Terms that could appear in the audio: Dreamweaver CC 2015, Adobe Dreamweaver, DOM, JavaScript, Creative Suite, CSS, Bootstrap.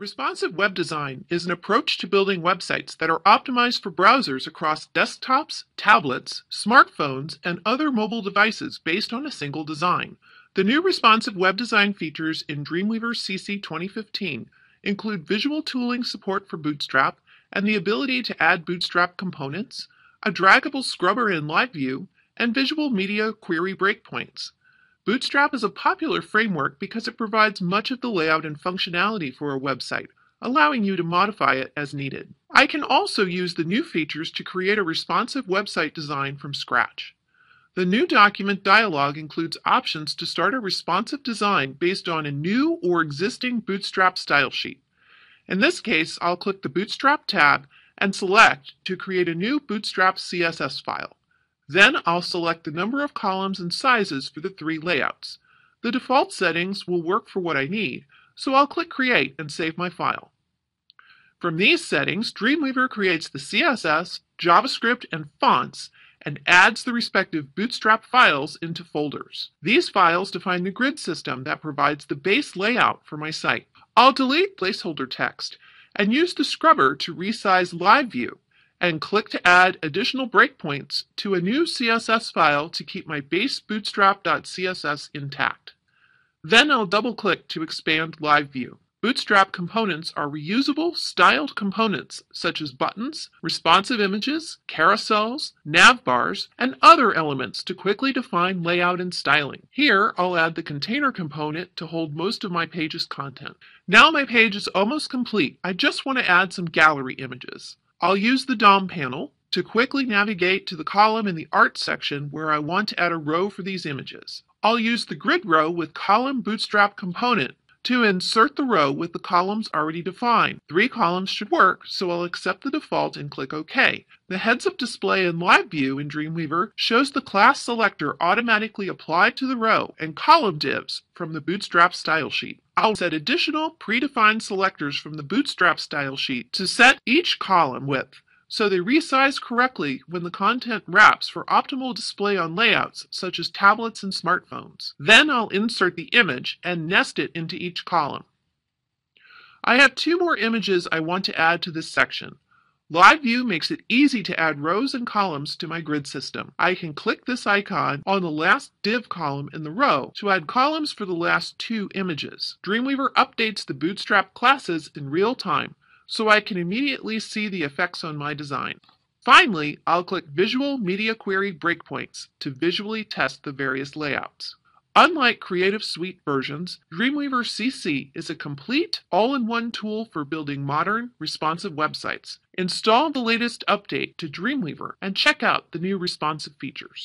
Responsive web design is an approach to building websites that are optimized for browsers across desktops, tablets, smartphones, and other mobile devices based on a single design. The new responsive web design features in Dreamweaver CC 2015 include visual tooling support for Bootstrap and the ability to add Bootstrap components, a draggable scrubber in Live View, and visual media query breakpoints. Bootstrap is a popular framework because it provides much of the layout and functionality for a website, allowing you to modify it as needed. I can also use the new features to create a responsive website design from scratch. The new document dialog includes options to start a responsive design based on a new or existing Bootstrap style sheet. In this case, I'll click the Bootstrap tab and select to create a new Bootstrap CSS file. Then I'll select the number of columns and sizes for the three layouts. The default settings will work for what I need, so I'll click Create and save my file. From these settings, Dreamweaver creates the CSS, JavaScript, and fonts, and adds the respective Bootstrap files into folders. These files define the grid system that provides the base layout for my site. I'll delete placeholder text and use the scrubber to resize Live View, and click to add additional breakpoints to a new CSS file to keep my base bootstrap.css intact. Then I'll double-click to expand Live View. Bootstrap components are reusable, styled components such as buttons, responsive images, carousels, navbars, and other elements to quickly define layout and styling. Here, I'll add the container component to hold most of my page's content. Now my page is almost complete. I just want to add some gallery images. I'll use the DOM panel to quickly navigate to the column in the Art section where I want to add a row for these images. I'll use the grid row with column Bootstrap component to insert the row with the columns already defined. 3 columns should work, so I'll accept the default and click OK. The heads-up display in Live View in Dreamweaver shows the class selector automatically applied to the row and column divs from the Bootstrap style sheet. I'll set additional predefined selectors from the Bootstrap style sheet to set each column width so they resize correctly when the content wraps for optimal display on layouts such as tablets and smartphones. Then I'll insert the image and nest it into each column. I have 2 more images I want to add to this section. Live View makes it easy to add rows and columns to my grid system. I can click this icon on the last div column in the row to add columns for the last 2 images. Dreamweaver updates the Bootstrap classes in real time, so I can immediately see the effects on my design. Finally, I'll click Visual Media Query Breakpoints to visually test the various layouts. Unlike Creative Suite versions, Dreamweaver CC is a complete, all-in-one tool for building modern, responsive websites. Install the latest update to Dreamweaver and check out the new responsive features.